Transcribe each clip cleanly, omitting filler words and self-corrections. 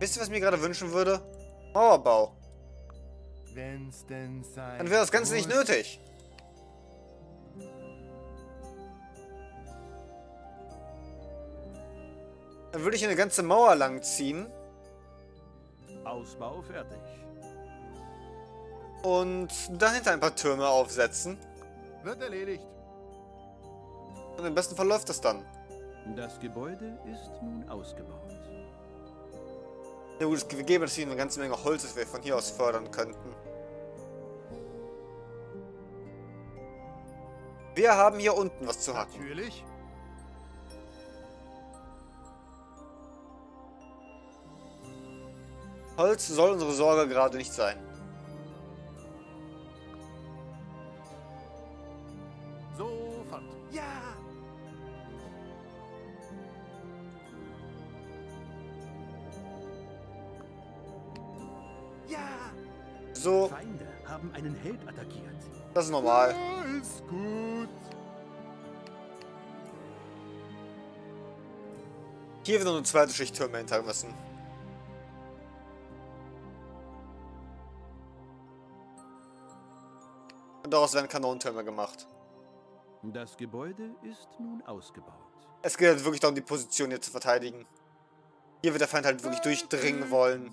Wisst ihr, was ich mir gerade wünschen würde? Mauerbau. Wenn's denn sein dann wäre das Ganze nicht nötig. Dann würde ich eine ganze Mauer lang ziehen. Ausbau fertig. Und dahinter ein paar Türme aufsetzen. Wird erledigt. Und am besten verläuft das dann. Das Gebäude ist nun ausgebaut. Ja gut, wir geben natürlich eine ganze Menge Holz, das wir von hier aus fördern könnten. Wir haben hier unten was zu hacken. Natürlich. Holz soll unsere Sorge gerade nicht sein. Sofort. Ja! Ja! So. Feinde haben einen Held attackiert. Das ist normal. Alles gut. Hier wird noch eine zweite Schicht Türme hinter müssen. Und daraus werden Kanonentürme gemacht. Das Gebäude ist nun ausgebaut. Es geht halt wirklich darum, die Position hier zu verteidigen. Hier wird der Feind halt wirklich durchdringen wollen.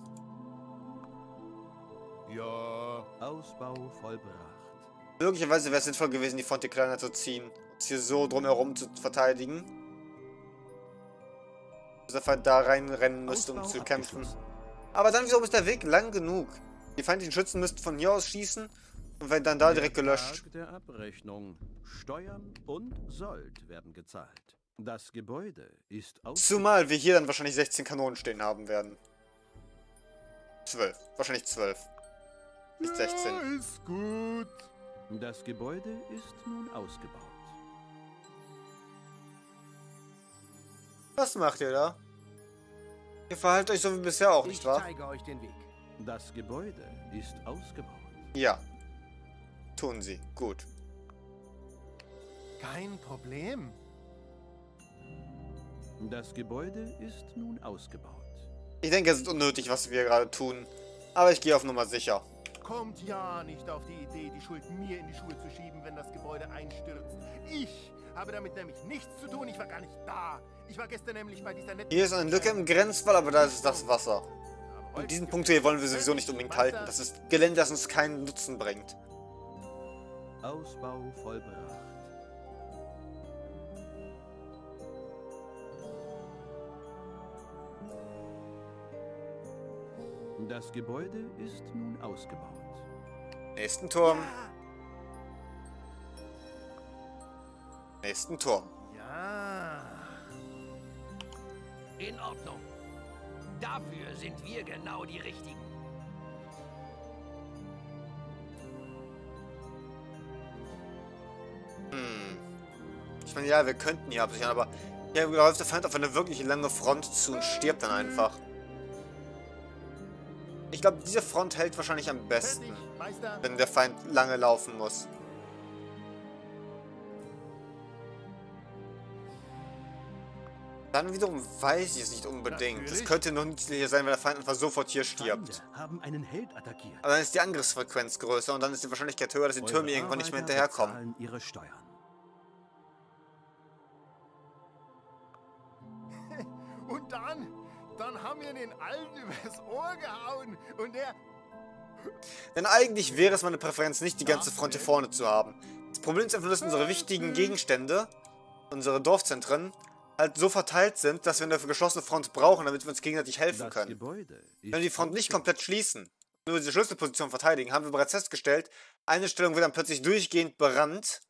Ja. Ausbau vollbracht. Möglicherweise wäre es sinnvoll gewesen, die Front hier kleiner zu ziehen. Es hier so drumherum zu verteidigen. Dass der Feind da reinrennen müsste, um zu kämpfen. Aber dann wieso ist der Weg lang genug? Die feindlichen Schützen müssten von hier aus schießen. Und werden dann da direkt gelöscht. Der Abrechnung. Steuern und Sold werden gezahlt. Das Gebäude ist aus. Zumal wir hier dann wahrscheinlich 16 Kanonen stehen haben werden. 12. Wahrscheinlich 12. Bis 16. Ja, ist gut. Das Gebäude ist nun ausgebaut. Was macht ihr da? Ihr verhaltet euch so wie bisher auch, nicht wahr? Ich zeige euch den Weg. Das Gebäude ist ausgebaut. Ja. Tun sie. Gut. Kein Problem. Das Gebäude ist nun ausgebaut. Ich denke, es ist unnötig, was wir gerade tun. Aber ich gehe auf Nummer sicher. Kommt ja nicht auf die Idee, die Schuld mir in die Schuhe zu schieben, wenn das Gebäude einstürzt. Ich habe damit nämlich nichts zu tun. Ich war gar nicht da. Ich war gestern nämlich bei dieser netten... Hier ist eine Lücke im Grenzwall, aber da ist das Wasser. Und diesen Punkt hier wollen wir sowieso nicht unbedingt halten. Das ist Gelände, das uns keinen Nutzen bringt. Ausbau vollbracht. Das Gebäude ist nun ausgebaut. Nächsten Turm. Ja. Nächsten Turm. Ja. In Ordnung. Dafür sind wir genau die Richtigen. Ich meine, ja, wir könnten hier absichern, aber hier läuft der Feind auf eine wirklich lange Front zu und stirbt dann einfach. Ich glaube, diese Front hält wahrscheinlich am besten, wenn der Feind lange laufen muss. Dann wiederum weiß ich es nicht unbedingt. Es könnte noch nützlicher sein, wenn der Feind einfach sofort hier stirbt. Haben einen Held attackiert. Aber dann ist die Angriffsfrequenz größer und dann ist die Wahrscheinlichkeit höher, dass die Türme irgendwann nicht mehr hinterherkommen. Ihre Steuern. Und dann haben wir den Alten übers Ohr gehauen und er... Denn eigentlich wäre es meine Präferenz nicht, die ganze Front hier vorne zu haben. Das Problem ist einfach, dass unsere wichtigen Gegenstände, unsere Dorfzentren, halt so verteilt sind, dass wir eine geschlossene Front brauchen, damit wir uns gegenseitig helfen können. Wenn wir die Front nicht komplett schließen, nur diese Schlüsselposition verteidigen, haben wir bereits festgestellt, eine Stellung wird dann plötzlich durchgehend berannt.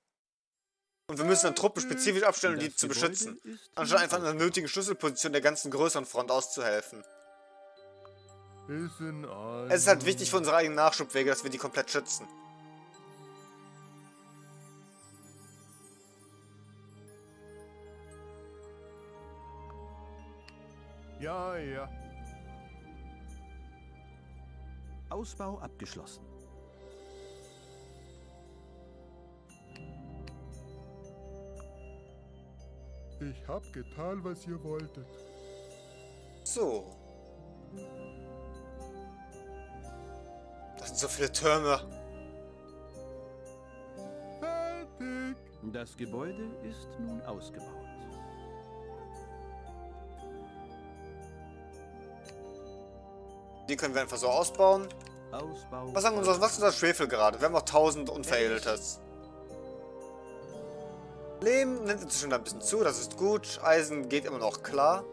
Und wir müssen dann Truppen spezifisch abstellen, um die zu beschützen, anstatt einfach in der nötigen Schlüsselposition der ganzen größeren Front auszuhelfen. Es ist halt wichtig für unsere eigenen Nachschubwege, dass wir die komplett schützen. Ja, ja. Ausbau abgeschlossen. Ich hab getan, was ihr wolltet. So. Das sind so viele Türme. Fertig. Das Gebäude ist nun ausgebaut. Den können wir einfach so ausbauen. Was sagen uns, was ist unser Schwefel gerade? Wir haben auch 1000 Unveredeltes. Leben nimmt inzwischen ein bisschen zu, das ist gut. Eisen geht immer noch klar.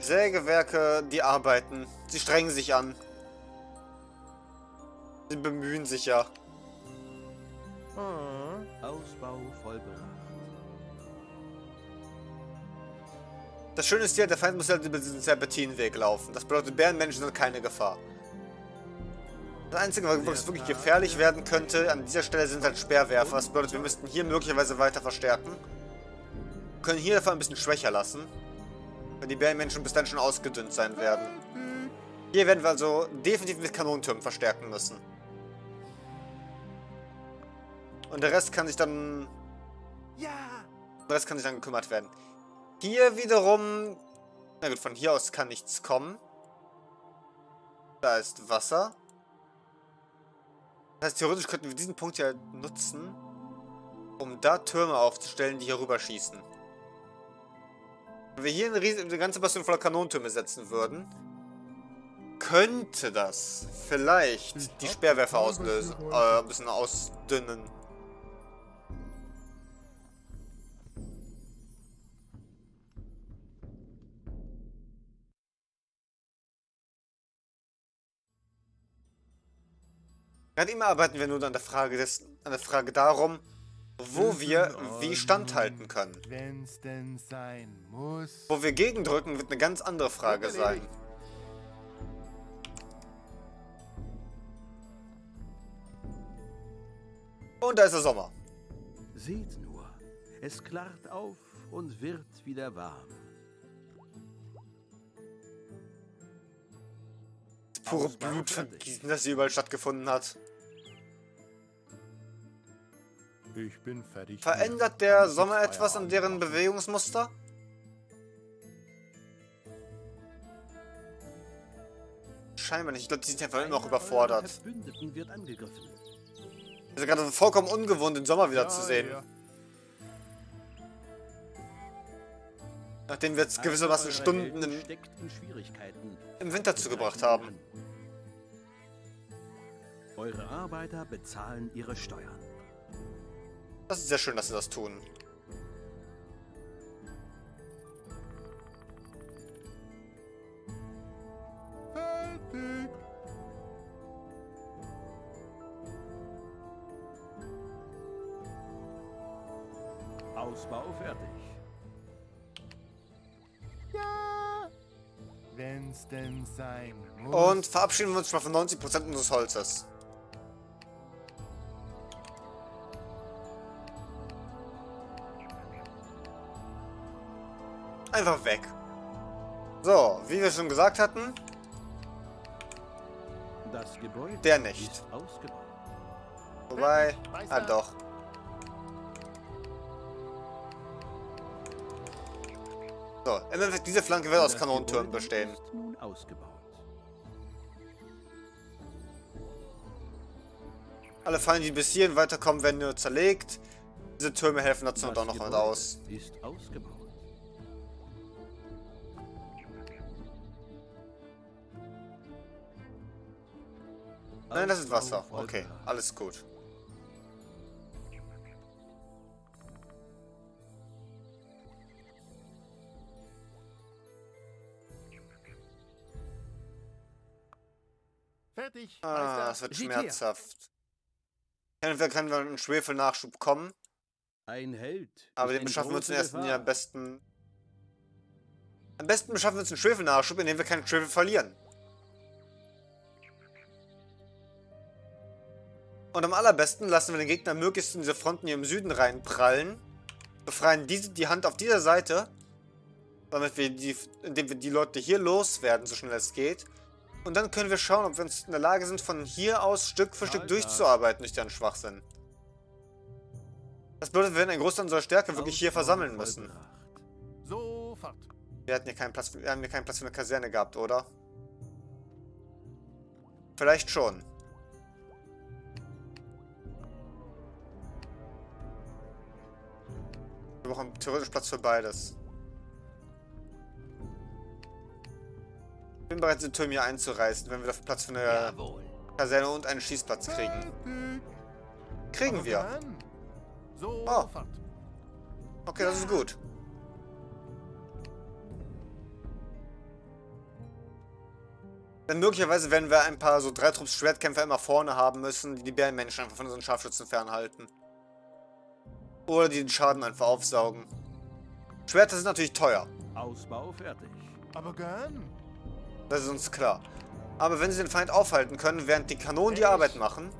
Sägewerke, die arbeiten. Sie strengen sich an. Sie bemühen sich ja. Ausbau vollbracht. Das Schöne ist ja, der Feind muss ja den Serpentinenweg laufen. Das bedeutet, Bärenmenschen sind keine Gefahr. Das Einzige, was wirklich gefährlich werden könnte, an dieser Stelle sind halt Speerwerfer. Das bedeutet, wir müssten hier möglicherweise weiter verstärken. Wir können hier dafür ein bisschen schwächer lassen. Weil die Bärenmenschen bis dann schon ausgedünnt sein werden. Hier werden wir also definitiv mit Kanonentürmen verstärken müssen. Und der Rest kann sich dann... Der Rest kann sich dann gekümmert werden. Hier wiederum... Na gut, von hier aus kann nichts kommen. Da ist Wasser. Das heißt, theoretisch könnten wir diesen Punkt hier nutzen, um da Türme aufzustellen, die hier rüber schießen. Wenn wir hier eine ganze Bastion voller Kanonentürme setzen würden, könnte das vielleicht die Speerwerfer auslösen, ein bisschen ausdünnen. Gerade immer arbeiten wir nur an der Frage darum, wo wir wie standhalten können. Wenn's denn sein muss. Wo wir gegendrücken, wird eine ganz andere Frage sein. Und da ist der Sommer. Seht nur, es klart auf und wird wieder warm. Das pure Blutvergießen, das hier überall stattgefunden hat. Ich bin fertig. Verändert der Sommer etwas an deren Bewegungsmuster? Scheinbar nicht. Ich glaube, die sind einfach immer noch überfordert. Also gerade vollkommen ungewohnt, den Sommer wieder zu sehen. Ja. Nachdem wir jetzt gewissermaßen Stunden im Winter zugebracht haben. Eure Arbeiter bezahlen ihre Steuern. Das ist sehr schön, dass sie das tun. Fertig. Ausbau fertig. Ja. Wenn's denn sein muss. Und verabschieden wir uns mal von 90% unseres Holzes. Einfach weg. So, wie wir schon gesagt hatten. Das Gebäude der nicht. Wobei, doch. So, im Endeffekt, diese Flanke wird aus Kanonentürmen bestehen. Nun ausgebaut. Alle Fallen, die bis hierhin weiterkommen, werden nur zerlegt. Diese Türme helfen dazu und auch noch mal aus. Ist ausgebaut. Nein, das ist Wasser. Okay, alles gut. Fertig. Ah, das wird schmerzhaft. Entweder können wir einen Schwefelnachschub kommen. Aber den beschaffen wir uns am besten beschaffen wir uns einen Schwefelnachschub, indem wir keinen Schwefel verlieren. Und am allerbesten lassen wir den Gegner möglichst in diese Fronten hier im Süden reinprallen. Befreien die Hand auf dieser Seite, damit wir indem wir die Leute hier loswerden, so schnell es geht. Und dann können wir schauen, ob wir uns in der Lage sind, von hier aus Stück für Stück durchzuarbeiten, durch deren Schwachsinn. Das bedeutet, wir werden einen Großteil unserer Stärke wirklich hier versammeln müssen. Wir haben hier keinen Platz für eine Kaserne gehabt, oder? Vielleicht schon. Wir brauchen theoretisch Platz für beides. Ich bin bereit, die Türme hier einzureißen, wenn wir dafür Platz für eine Kaserne und einen Schießplatz kriegen. Kriegen wir. Oh. Okay, das ist gut. Denn möglicherweise werden wir ein paar so 3-Trupps-Schwertkämpfer immer vorne haben müssen, die die Bärenmenschen einfach von unseren Scharfschützen fernhalten. Oder die den Schaden einfach aufsaugen. Schwerter sind natürlich teuer. Ausbau fertig. Aber gern. Das ist uns klar. Aber wenn sie den Feind aufhalten können, während die Kanonen die Arbeit machen,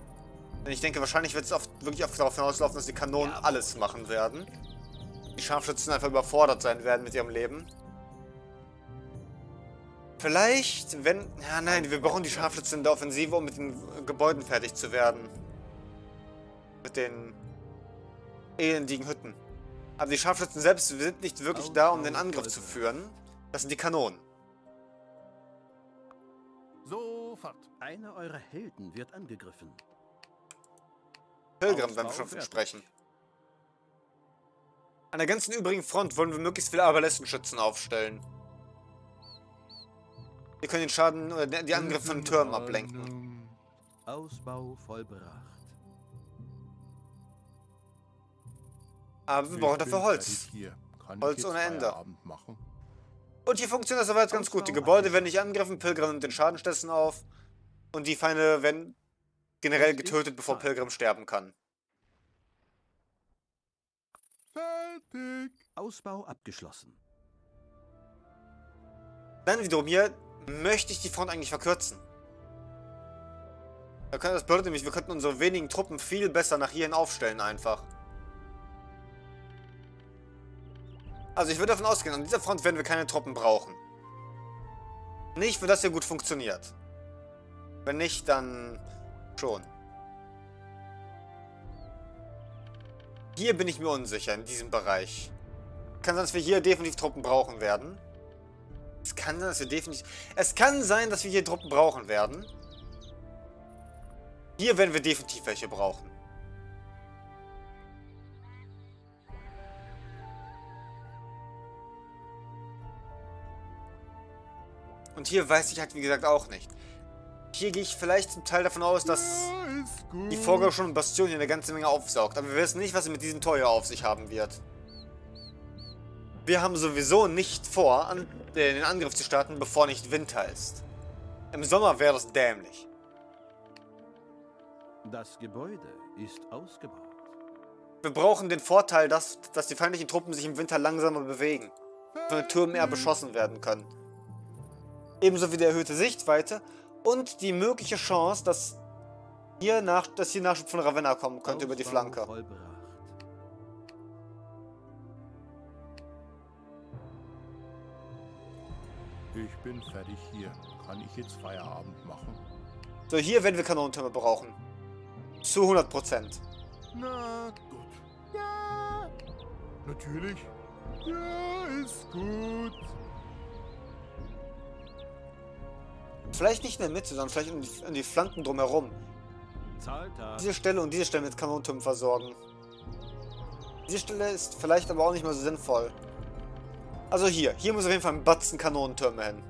denn ich denke, wahrscheinlich wird es wirklich oft darauf hinauslaufen, dass die Kanonen alles machen werden. Die Scharfschützen einfach überfordert sein werden mit ihrem Leben. Vielleicht, wenn... Ja, nein, wir brauchen die Scharfschützen in der Offensive, um mit den Gebäuden fertig zu werden. Mit den elendigen Hütten. Aber die Scharfschützen selbst sind nicht wirklich da, um den Angriff zu führen. Das sind die Kanonen. Sofort. Einer eurer Helden wird angegriffen. Pilgrim, wenn wir schon von sprechen. An der ganzen übrigen Front wollen wir möglichst viele Arbalisten-Schützen aufstellen. Wir können den Schaden oder die Angriffe von Türmen ablenken. Ausbau vollbracht. Aber wir brauchen dafür Holz. Holz ohne Ende. Und hier funktioniert das soweit ganz gut. Die Gebäude werden nicht angegriffen, Pilgrim nimmt den Schaden stattdessen auf. Und die Feinde werden generell getötet, bevor Pilgrim sterben kann. Fertig. Ausbau abgeschlossen. Dann wiederum hier möchte ich die Front eigentlich verkürzen. Das bedeutet nämlich, wir könnten unsere wenigen Truppen viel besser nach hierhin aufstellen einfach. Also ich würde davon ausgehen, an dieser Front werden wir keine Truppen brauchen. Nicht, wenn das hier gut funktioniert. Wenn nicht, dann schon. Hier bin ich mir unsicher, in diesem Bereich. Kann sein, dass wir hier definitiv Truppen brauchen werden. Es kann sein, dass wir definitiv... Es kann sein, dass wir hier Truppen brauchen werden. Hier werden wir definitiv welche brauchen. Und hier weiß ich halt, wie gesagt, auch nicht. Hier gehe ich vielleicht zum Teil davon aus, dass die Vorgabe schon Bastion hier eine ganze Menge aufsaugt. Aber wir wissen nicht, was sie mit diesem Teuer auf sich haben wird. Wir haben sowieso nicht vor, den Angriff zu starten, bevor nicht Winter ist. Im Sommer wäre das dämlich. Das Gebäude ist ausgebaut. Wir brauchen den Vorteil, dass die feindlichen Truppen sich im Winter langsamer bewegen. Von den Türmen eher beschossen werden können. Ebenso wie die erhöhte Sichtweite und die mögliche Chance, dass hier Nachschub von Ravenna kommen könnte über die Flanke. Ich bin fertig hier. Kann ich jetzt Feierabend machen? So, hier werden wir Kanonentürme brauchen. Zu 100%. Na gut. Ja. Natürlich. Ja, ist gut. Vielleicht nicht in der Mitte, sondern vielleicht um die Flanken drumherum. Diese Stelle und diese Stelle mit Kanonentürmen versorgen. Diese Stelle ist vielleicht aber auch nicht mehr so sinnvoll. Also hier. Hier muss auf jeden Fall ein Batzen Kanonentürme hin.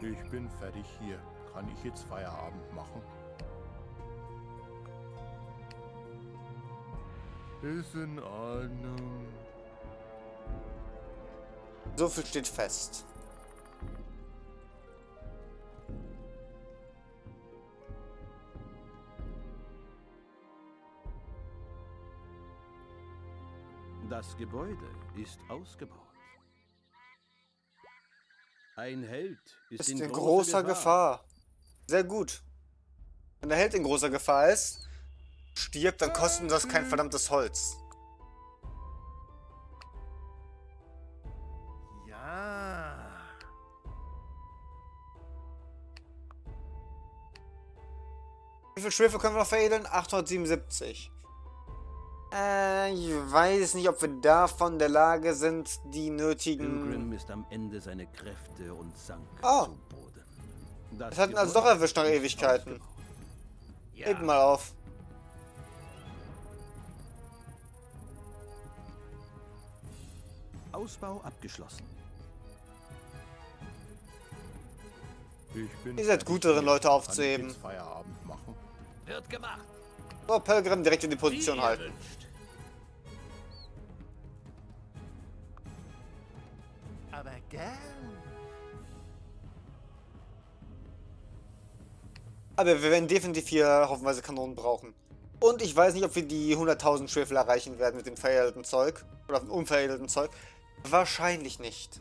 Ich bin fertig hier. Kann ich jetzt Feierabend machen? Ist in Ordnung. So viel steht fest. Das Gebäude ist ausgebaut. Ein Held ist in großer Gefahr. Sehr gut. Wenn der Held in großer Gefahr ist, stirbt, dann kostet uns das kein verdammtes Holz. Ja. Wie viel Schwefel können wir noch veredeln? 877. Ich weiß nicht, ob wir davon in der Lage sind, die nötigen... Ingrim ist am Ende seine Kräfte und sank zu Boden. Das hat ihn also doch erwischt nach Ewigkeiten. Ja. Hebt mal auf. Ausbau abgeschlossen. Ihr seid gut darin, Leute aufzuheben. Feierabend machen. Wird gemacht. So, Pelgrim direkt in die Position halten. Aber gern. Aber wir werden definitiv hier hoffenweise Kanonen brauchen. Und ich weiß nicht, ob wir die 100.000 Schwefel erreichen werden mit dem veredelten Zeug. Oder mit dem unveredelten Zeug. Wahrscheinlich nicht.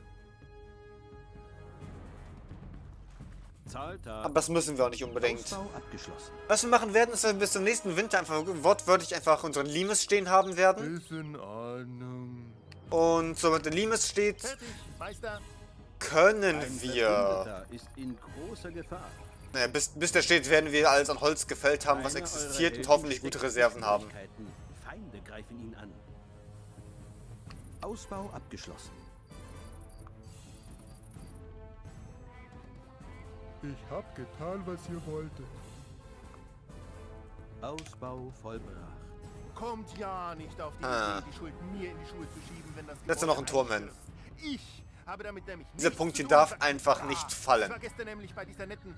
Aber das müssen wir auch nicht unbedingt. Was wir machen werden, ist, dass wir bis zum nächsten Winter einfach wortwörtlich einfach unseren Limes stehen haben werden. Und sobald der Limes steht, können wir... Naja, bis der steht, werden wir alles an Holz gefällt haben, was existiert, und hoffentlich gute Reserven haben. Feinde greifen ihn an. Ausbau abgeschlossen. Ich hab getan, was ihr wolltet. Ausbau vollbracht. Kommt ja nicht auf die Idee, die Schuld mir in die Schuhe zu schieben, wenn das... Setze noch einen Turm hin. Ich habe damit nämlich... Dieser Punkt hier darf einfach nicht fallen. Ich war gestern nämlich bei dieser netten,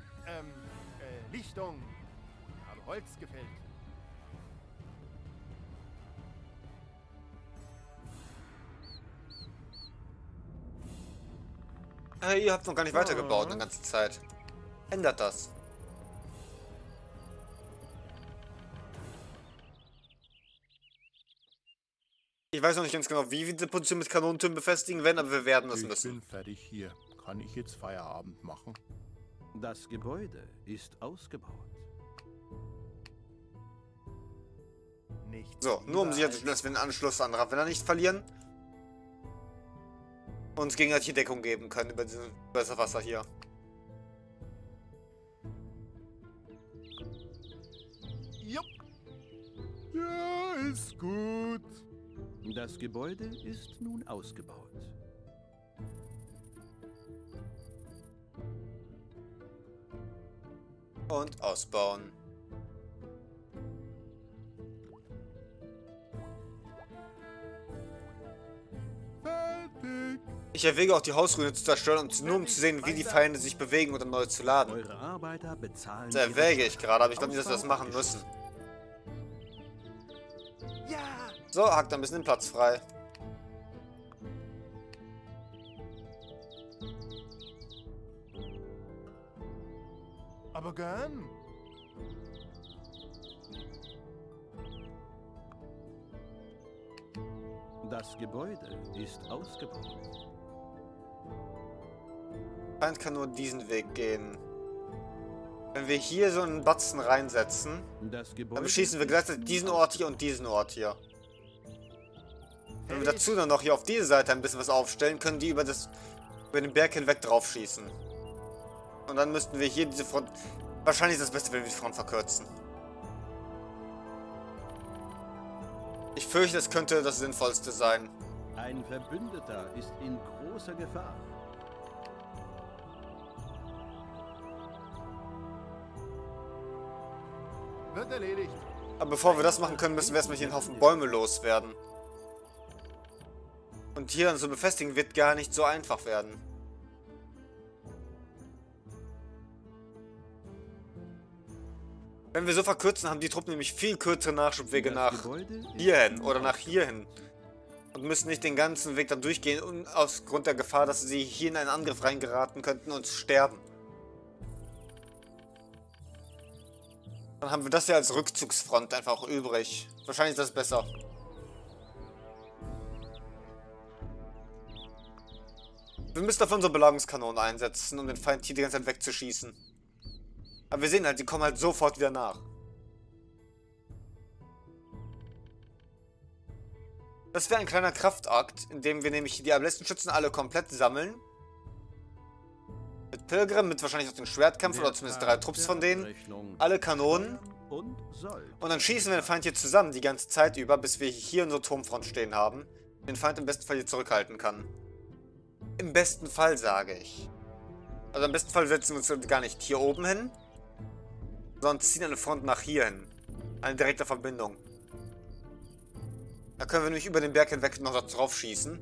Lichtung. Ich habe Holz gefällt. Ihr habt noch gar nicht weitergebaut eine ganze Zeit. Ändert das. Ich weiß noch nicht ganz genau, wie wir diese Position mit Kanonentürmen befestigen werden, aber wir werden das müssen. Ich bin fertig hier. Kann ich jetzt Feierabend machen? Das Gebäude ist ausgebaut. Nicht so, nur um sicherzustellen, dass wir den Anschluss an Ravenna nicht verlieren. Uns gegenseitig Deckung geben können über dieses Wasser hier. Jupp. Ja, ist gut. Das Gebäude ist nun ausgebaut. Und ausbauen. Ich erwäge auch die Hausruine zu zerstören, nur um zu sehen, wie die Feinde sich bewegen und dann neu zu laden. Das erwäge ich gerade, aber ich glaube nicht, dass wir das machen müssen. So, hackt ein bisschen den Platz frei. Aber gern. Das Gebäude ist ausgebaut. Feind kann nur diesen Weg gehen. Wenn wir hier so einen Batzen reinsetzen, dann beschießen wir gleichzeitig diesen Ort hier und diesen Ort hier. Wenn wir dazu dann noch hier auf diese Seite ein bisschen was aufstellen, können die über den Berg hinweg drauf schießen. Und dann müssten wir hier diese Front... Wahrscheinlich ist das Beste, wenn wir die Front verkürzen. Ich fürchte, das könnte das Sinnvollste sein. Ein Verbündeter ist in großer Gefahr. Wird erledigt. Aber bevor wir das machen können, müssen wir erstmal hier einen Haufen Bäume loswerden. Und hier dann zu befestigen, wird gar nicht so einfach werden. Wenn wir so verkürzen, haben die Truppen nämlich viel kürzere Nachschubwege nach hierhin oder nach hierhin. Und müssen nicht den ganzen Weg da durchgehen, aufgrund der Gefahr, dass sie hier in einen Angriff reingeraten könnten und sterben. Dann haben wir das ja als Rückzugsfront einfach auch übrig. Wahrscheinlich ist das besser. Wir müssen dafür unsere Belagungskanonen einsetzen, um den Feind hier die ganze Zeit wegzuschießen. Aber wir sehen halt, die kommen halt sofort wieder nach. Das wäre ein kleiner Kraftakt, indem wir nämlich die Armlästenschützen alle komplett sammeln. Mit Pilgrim, mit wahrscheinlich auch den Schwertkämpfen, oder zumindest drei Trupps von denen. Alle Kanonen. Und dann schießen wir den Feind hier zusammen die ganze Zeit über, bis wir hier unsere Turmfront stehen haben. Den Feind im besten Fall hier zurückhalten kann. Im besten Fall, sage ich. Also im besten Fall setzen wir uns gar nicht hier oben hin, sondern ziehen eine Front nach hier hin. Eine direkte Verbindung. Da können wir nämlich über den Berg hinweg noch drauf schießen,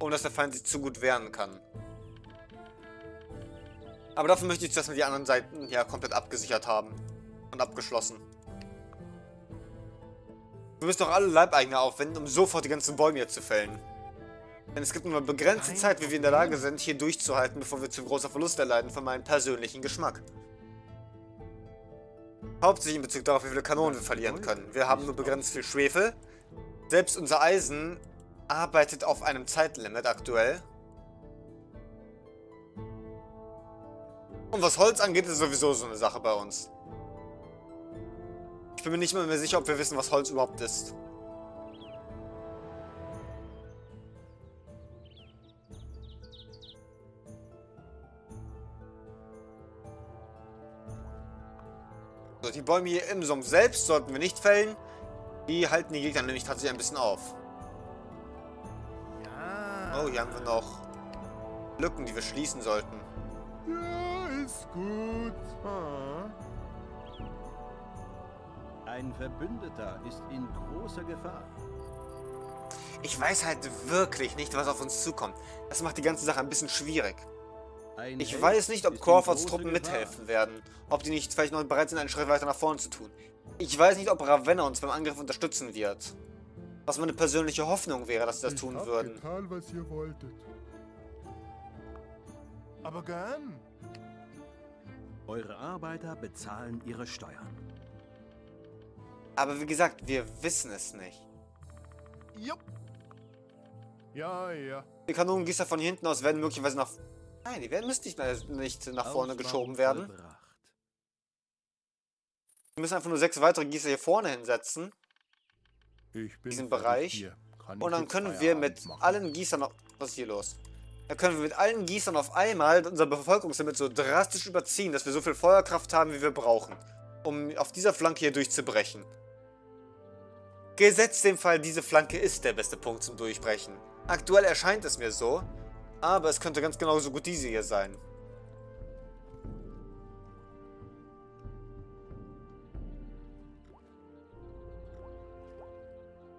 ohne dass der Feind sich zu gut wehren kann. Aber dafür möchte ich, dass wir die anderen Seiten ja komplett abgesichert haben und abgeschlossen. Wir müssen doch alle Leibeigner aufwenden, um sofort die ganzen Bäume hier zu fällen. Denn es gibt nur eine begrenzte Zeit, wie wir in der Lage sind, hier durchzuhalten, bevor wir zu großer Verlust erleiden von meinem persönlichen Geschmack. Hauptsächlich in Bezug darauf, wie viele Kanonen wir verlieren können. Wir haben nur begrenzt viel Schwefel. Selbst unser Eisen arbeitet auf einem Zeitlimit aktuell. Und was Holz angeht, ist sowieso so eine Sache bei uns. Ich bin mir nicht mehr sicher, ob wir wissen, was Holz überhaupt ist. So, die Bäume hier im Sumpf selbst sollten wir nicht fällen. Die halten die Gegner nämlich tatsächlich ein bisschen auf. Ja. Oh, hier haben wir noch Lücken, die wir schließen sollten. Ja, ist gut. Ah. Ein Verbündeter ist in großer Gefahr. Ich weiß halt wirklich nicht, was auf uns zukommt. Das macht die ganze Sache ein bisschen schwierig. Ich weiß nicht, ob Crawfords Truppen mithelfen werden. Ob die nicht vielleicht noch bereit sind, einen Schritt weiter nach vorne zu tun. Ich weiß nicht, ob Ravenna uns beim Angriff unterstützen wird. Was meine persönliche Hoffnung wäre, dass sie das tun würden. Total, was ihr wolltet. Aber gern. Eure Arbeiter bezahlen ihre Steuern. Aber wie gesagt, wir wissen es nicht. Jupp. Ja, ja. Die Kanonengießer von hinten aus werden möglicherweise nach... Nein, die werden nicht nach vorne geschoben werden. Wir müssen einfach nur 6 weitere Gießer hier vorne hinsetzen. Diesen Bereich. Und dann können wir mit allen Gießern... Was ist hier los? Dann können wir mit allen Gießern auf einmal unser Bevölkerungslimit so drastisch überziehen, dass wir so viel Feuerkraft haben, wie wir brauchen, um auf dieser Flanke hier durchzubrechen. Gesetzt dem Fall, diese Flanke ist der beste Punkt zum Durchbrechen. Aktuell erscheint es mir so, aber es könnte ganz genauso gut diese hier sein.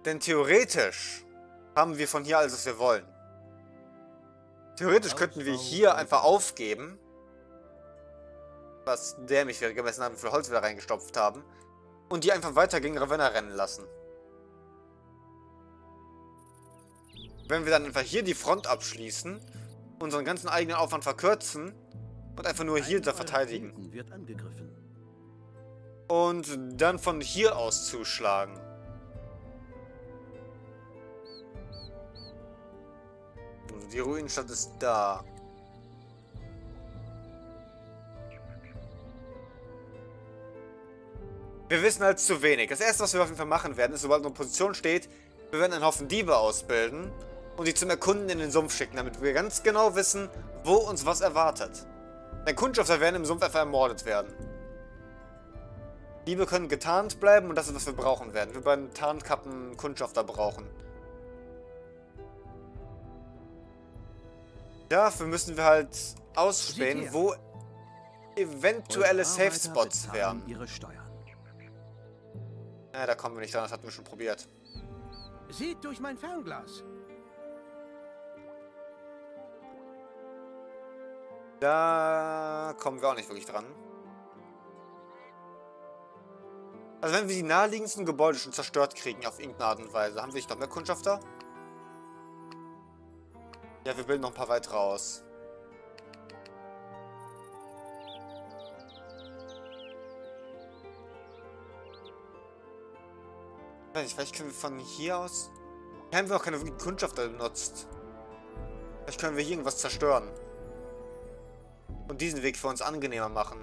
Denn theoretisch haben wir von hier alles, was wir wollen. Theoretisch könnten wir hier einfach aufgeben. Was dämlich wäre, gemessen an, wie viel Holz wir da reingestopft haben. Und die einfach weiter gegen Ravenna rennen lassen. Wenn wir dann einfach hier die Front abschließen, unseren ganzen eigenen Aufwand verkürzen und einfach nur hier da verteidigen. Und dann von hier aus zuschlagen. Die Ruinenstadt ist da. Wir wissen halt zu wenig. Das erste, was wir auf jeden Fall machen werden, ist, sobald unsere Position steht, wir werden einen Haufen Diebe ausbilden und die zum Erkunden in den Sumpf schicken, damit wir ganz genau wissen, wo uns was erwartet. Denn Kundschafter werden im Sumpf einfach ermordet werden. Diebe können getarnt bleiben und das ist, was wir brauchen werden. Wir werden Tarnkappen Kundschafter brauchen. Dafür müssen wir halt ausspähen, wo eventuelle Safe Spots wären. Ja, da kommen wir nicht dran, das hatten wir schon probiert. Seht durch mein Fernglas. Da kommen wir auch nicht wirklich dran. Also wenn wir die naheliegendsten Gebäude schon zerstört kriegen auf irgendeine Art und Weise, haben wir nicht noch mehr Kundschafter? Ja, wir bilden noch ein paar weitere aus. Ich weiß nicht, vielleicht können wir von hier aus... Hier haben wir auch keine Kundschafter benutzt. Vielleicht können wir hier irgendwas zerstören. Und diesen Weg für uns angenehmer machen.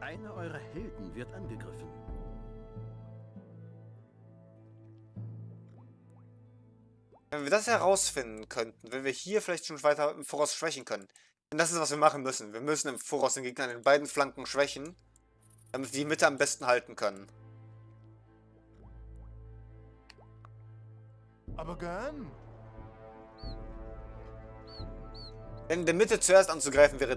Einer eurer Helden wird angegriffen. Wenn wir das herausfinden könnten, wenn wir hier vielleicht schon weiter im Voraus schwächen können. Denn das ist, was wir machen müssen. Wir müssen im Voraus den Gegner an den beiden Flanken schwächen. Damit wir die Mitte am besten halten können. Aber gern. Denn in der Mitte zuerst anzugreifen wäre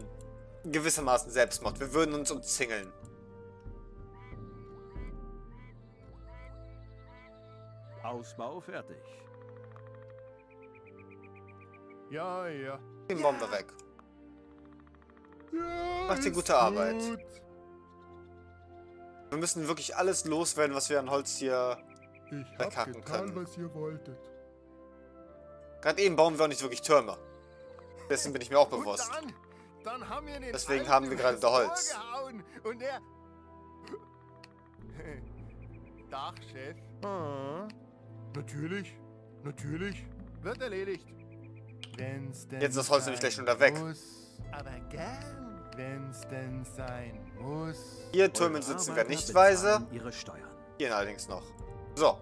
gewissermaßen Selbstmord. Wir würden uns umzingeln. Ausbau fertig. Ja, ja. Die Bombe weg. Ja, macht die gute Arbeit. Gut. Wir müssen wirklich alles loswerden, was wir an Holz hier weghacken können. Was ihr wolltet. Gerade eben bauen wir auch nicht wirklich Türme. Dessen bin ich mir auch bewusst. Dann haben wir deswegen haben wir gerade da Holz. Und der Dachchef. Ah, natürlich, natürlich. Wird erledigt. Jetzt ist das Holz nämlich gleich schon da weg. Aber gern, wenn's denn sein muss. Hier Türmen sitzen wir nicht weise. Ihre Steuern. Hier allerdings noch. So.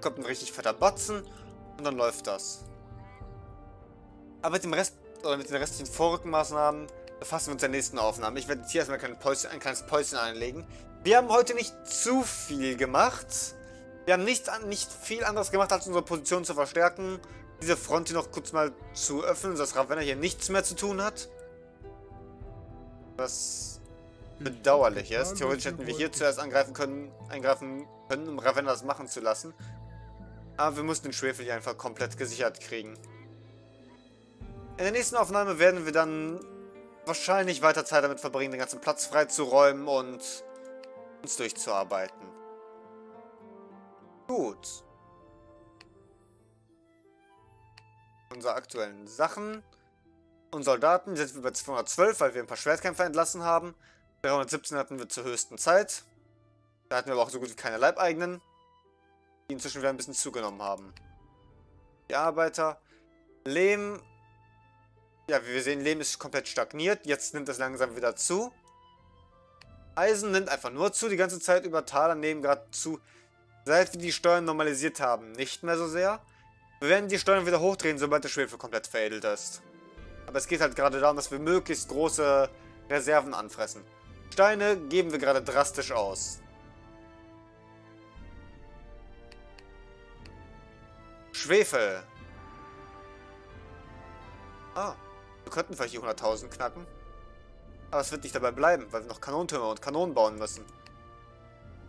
Kommt ein richtig fetter Batzen und dann läuft das. Aber mit dem Rest oder mit den restlichen Vorrückenmaßnahmen befassen wir uns in der nächsten Aufnahme. Ich werde jetzt hier erstmal ein kleines Päuschen einlegen. Wir haben heute nicht zu viel gemacht. Wir haben nicht viel anderes gemacht, als unsere Position zu verstärken. Diese Front hier noch kurz mal zu öffnen, sodass Ravenna hier nichts mehr zu tun hat. Was bedauerlich ist. Theoretisch hätten wir hier zuerst eingreifen können, um Ravenna das machen zu lassen. Aber wir mussten den Schwefel hier einfach komplett gesichert kriegen. In der nächsten Aufnahme werden wir dann wahrscheinlich weiter Zeit damit verbringen, den ganzen Platz freizuräumen und uns durchzuarbeiten. Gut. Unsere aktuellen Sachen. Und Soldaten sind wir bei 212, weil wir ein paar Schwertkämpfer entlassen haben. 317 hatten wir zur höchsten Zeit. Da hatten wir aber auch so gut wie keine Leibeigenen, die inzwischen wieder ein bisschen zugenommen haben. Die Arbeiter. Lehm. Ja, wie wir sehen, Lehm ist komplett stagniert. Jetzt nimmt es langsam wieder zu. Eisen nimmt einfach nur zu. Die ganze Zeit über Taler nehmen gerade zu. Seit wir die Steuern normalisiert haben, nicht mehr so sehr. Wir werden die Steuern wieder hochdrehen, sobald der Schwefel komplett veredelt ist. Aber es geht halt gerade darum, dass wir möglichst große Reserven anfressen. Steine geben wir gerade drastisch aus. Schwefel. Ah, wir könnten vielleicht die 100.000 knacken. Aber es wird nicht dabei bleiben, weil wir noch Kanontürme und Kanonen bauen müssen.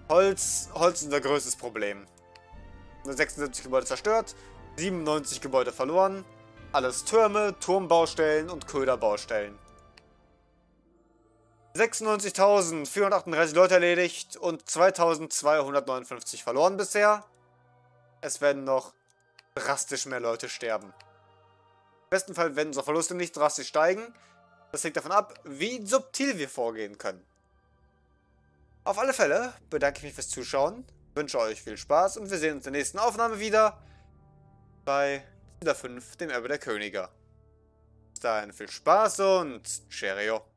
Holz ist unser größtes Problem. 76 Gebäude zerstört, 97 Gebäude verloren, alles Türme, Turmbaustellen und Köderbaustellen. 96.438 Leute erledigt und 2.259 verloren bisher. Es werden noch drastisch mehr Leute sterben. Im besten Fall werden unsere Verluste nicht drastisch steigen. Das hängt davon ab, wie subtil wir vorgehen können. Auf alle Fälle bedanke ich mich fürs Zuschauen, wünsche euch viel Spaß und wir sehen uns in der nächsten Aufnahme wieder bei Die Siedler 5, dem Erbe der Könige. Bis dahin viel Spaß und Cheerio!